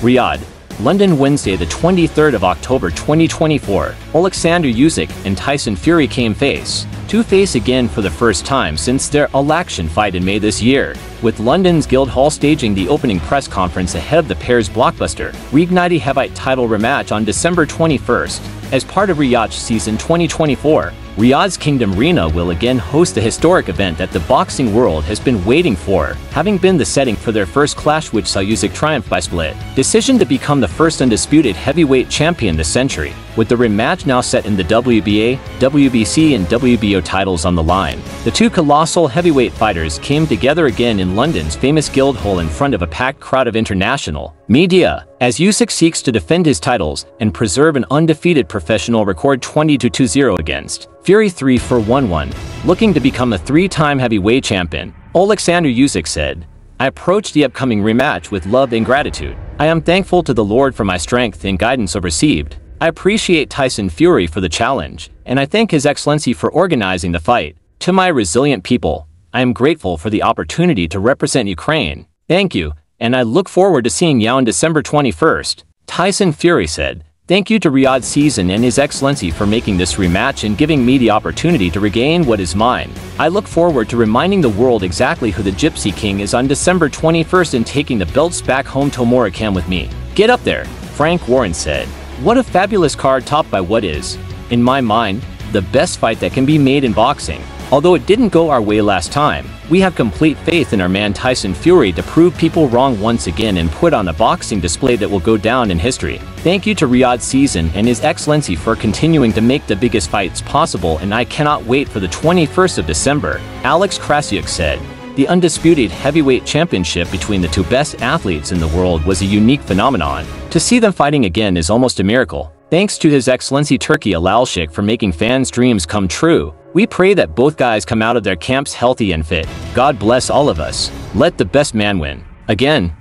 Riyadh, London, Wednesday, the 23rd of October 2024. Oleksandr Usyk and Tyson Fury came face-to-face again for the first time since their election fight in May this year, with London's Guildhall staging the opening press conference ahead of the pair's blockbuster Reignited heavyweight title rematch on December 21st. As part of Riyadh Season 2024, Riyadh's Kingdom Arena will again host the historic event that the boxing world has been waiting for, having been the setting for their first clash, which saw Usyk triumph by split decision to become the first undisputed heavyweight champion this century, with the rematch now set in the WBA, WBC, and WBO titles on the line. The two colossal heavyweight fighters came together again in London's famous Guildhall in front of a packed crowd of international media, as Usyk seeks to defend his titles and preserve an undefeated professional record 22-2-0 against Fury 3-4-1-1, looking to become a three-time heavyweight champion. Oleksandr Usyk said, "I approach the upcoming rematch with love and gratitude. I am thankful to the Lord for my strength and guidance I've received. I appreciate Tyson Fury for the challenge, and I thank His Excellency for organizing the fight. To my resilient people, I am grateful for the opportunity to represent Ukraine. Thank you, and I look forward to seeing you on December 21st. Tyson Fury said, "Thank you to Riyadh Season and His Excellency for making this rematch and giving me the opportunity to regain what is mine. I look forward to reminding the world exactly who the Gypsy King is on December 21st and taking the belts back home to Morecambe with me. Get up there," Frank Warren said. "What a fabulous card, topped by what is, in my mind, the best fight that can be made in boxing. Although it didn't go our way last time, we have complete faith in our man Tyson Fury to prove people wrong once again and put on a boxing display that will go down in history. Thank you to Riyadh Season and His Excellency for continuing to make the biggest fights possible, and I cannot wait for the 21st of December, Alex Krasiuk said. The undisputed heavyweight championship between the two best athletes in the world was a unique phenomenon. To see them fighting again is almost a miracle. Thanks to His Excellency Turkey Alalshik for making fans' dreams come true. We pray that both guys come out of their camps healthy and fit. God bless all of us. Let the best man win." Again,